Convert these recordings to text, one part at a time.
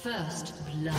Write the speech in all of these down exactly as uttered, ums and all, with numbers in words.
First blood.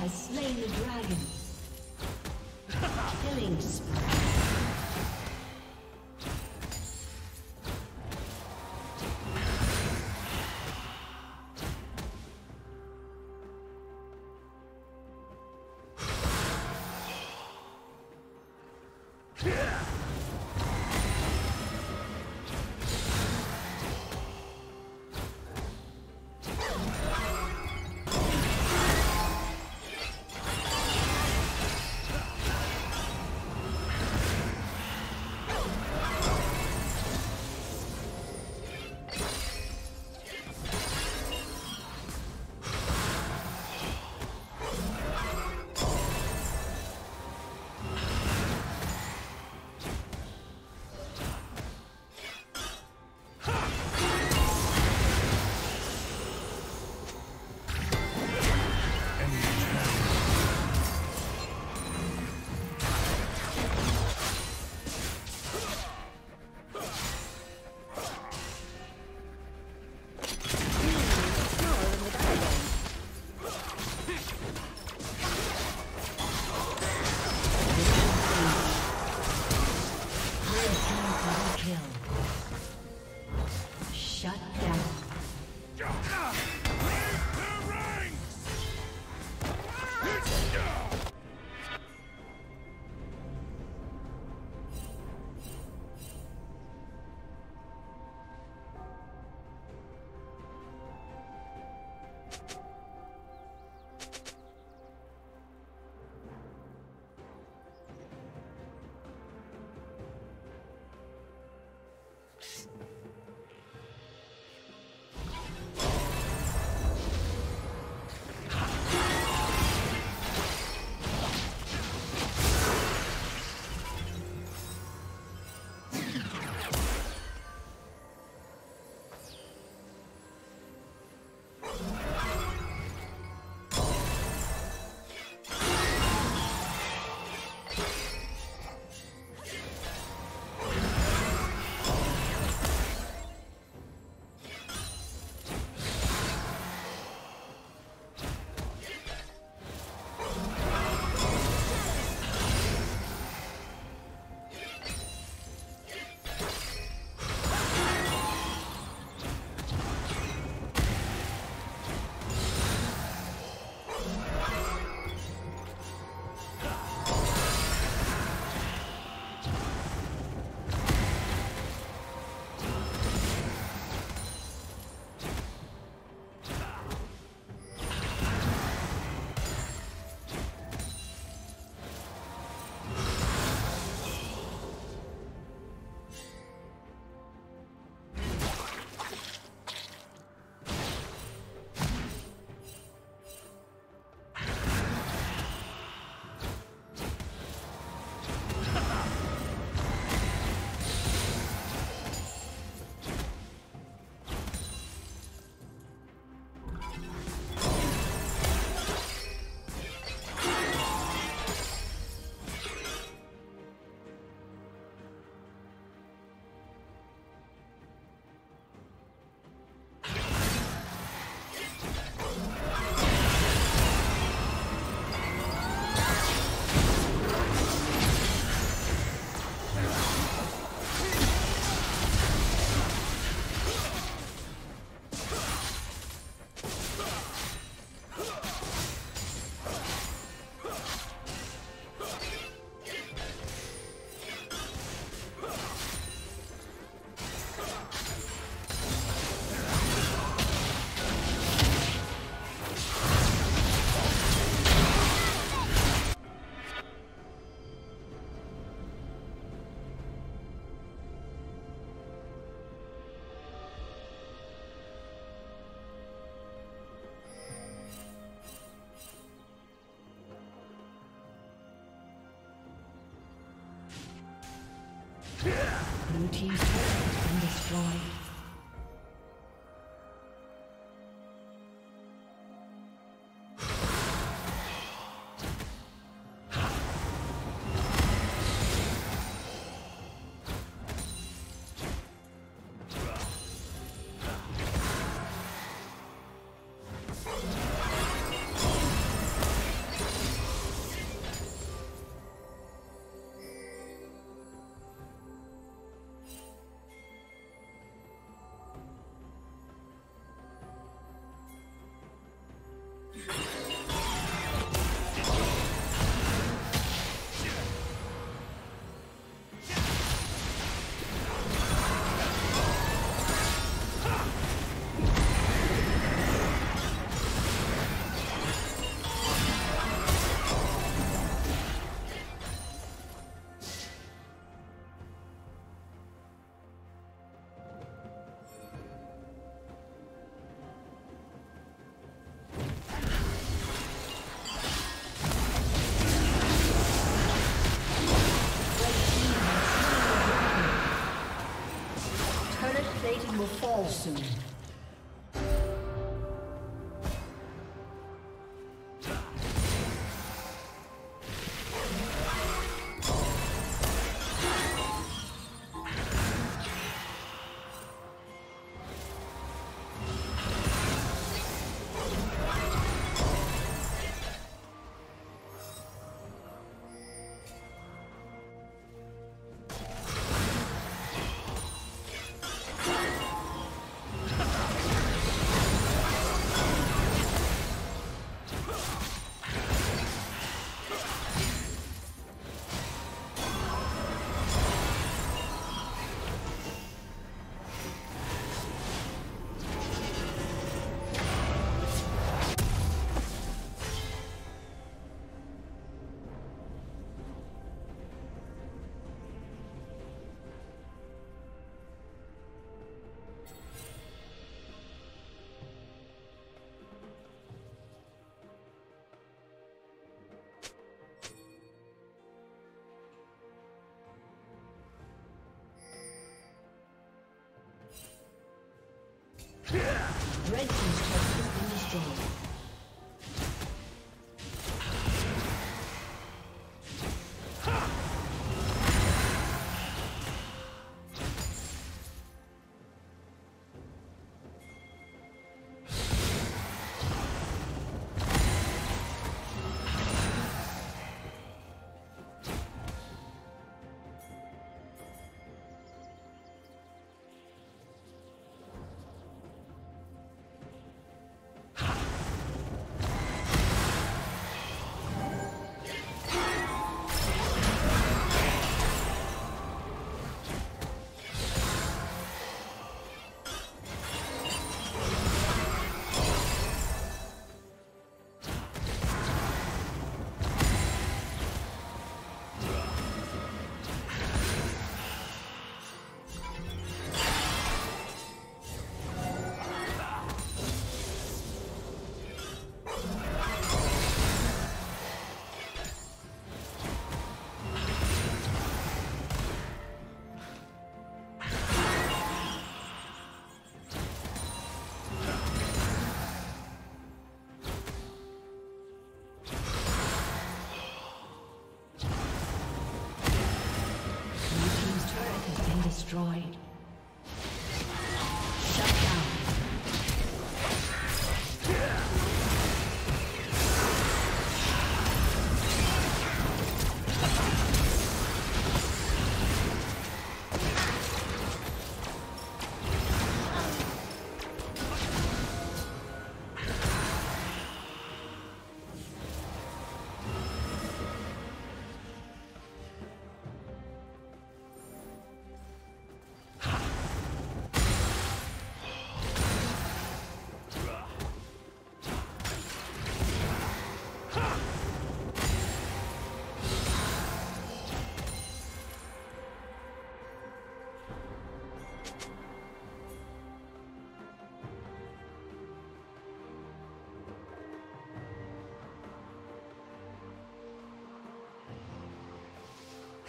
Has slain the dragon. Killing spree. Blue team's turret has been destroyed. Will fall soon. Red team's turret has been destroyed. Destroyed.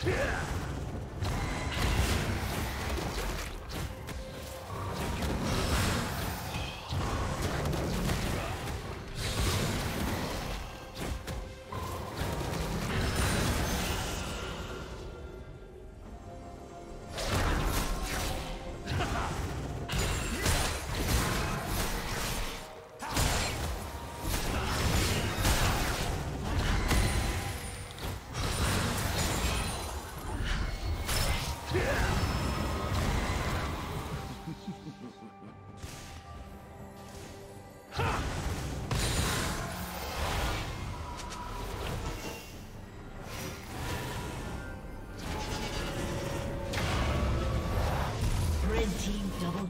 Yeah! Red team double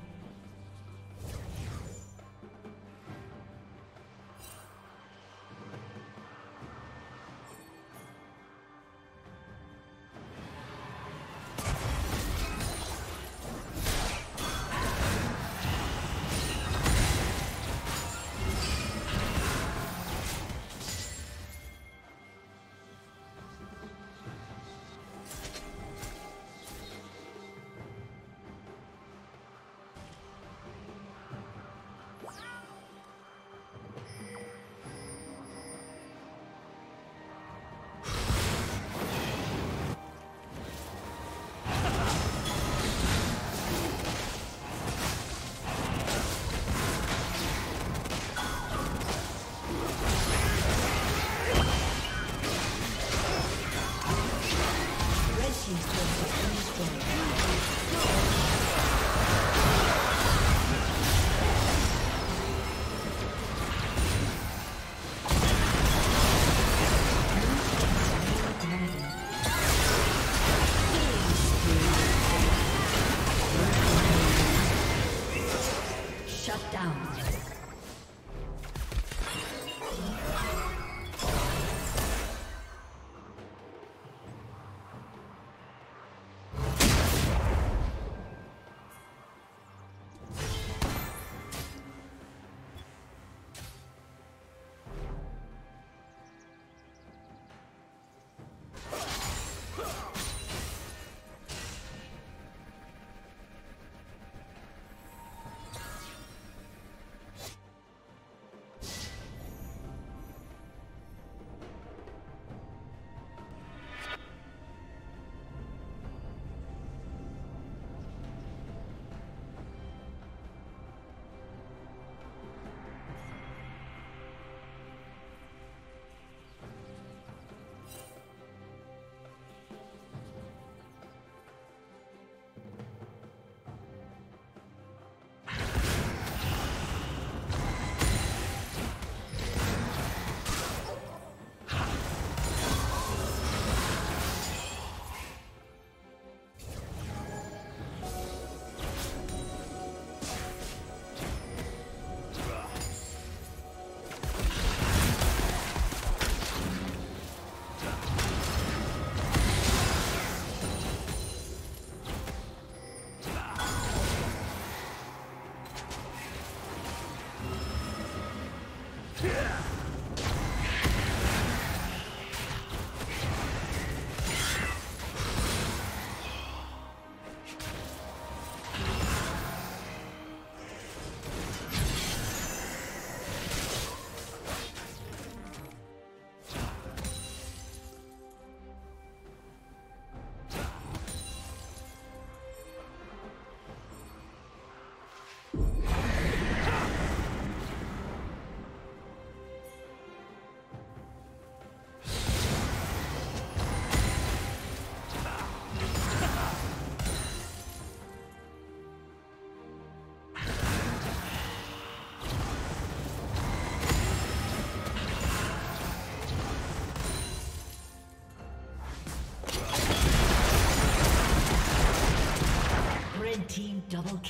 Team double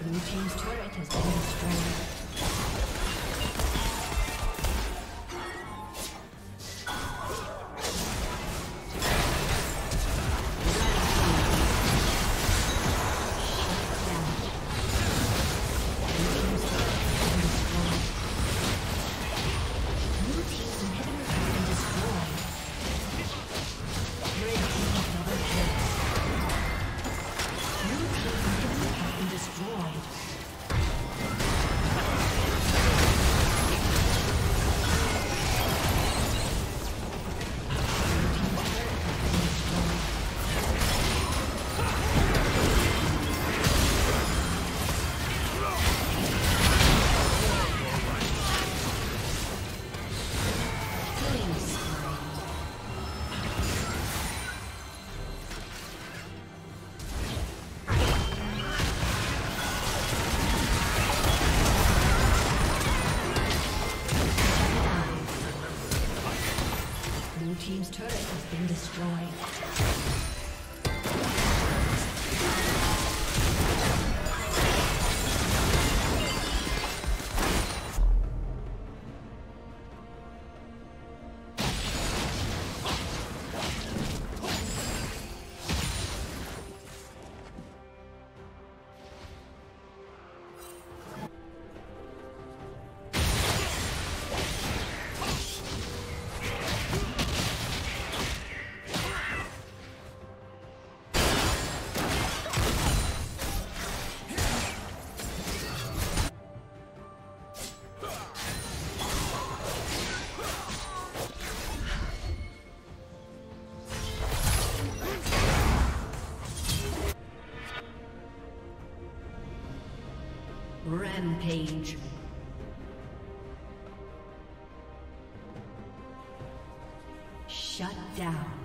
Blue team's turret has been destroyed. Team's turret has been destroyed. Rampage. Shut down.